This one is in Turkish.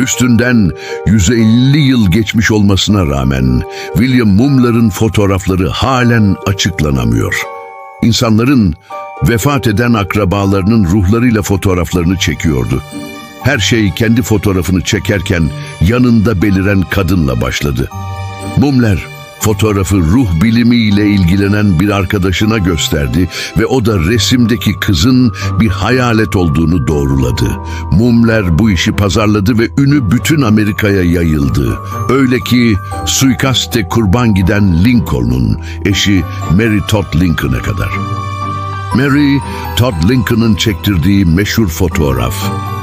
Üstünden 150 yıl geçmiş olmasına rağmen William Mumler'ın fotoğrafları halen açıklanamıyor. İnsanların vefat eden akrabalarının ruhlarıyla fotoğraflarını çekiyordu. Her şey kendi fotoğrafını çekerken yanında beliren kadınla başladı. Mumler fotoğrafı ruh bilimiyle ilgilenen bir arkadaşına gösterdi ve o da resimdeki kızın bir hayalet olduğunu doğruladı. Mumler bu işi pazarladı ve ünü bütün Amerika'ya yayıldı. Öyle ki suikaste kurban giden Lincoln'un eşi Mary Todd Lincoln'a kadar. Mary Todd Lincoln'ın çektirdiği meşhur fotoğraf.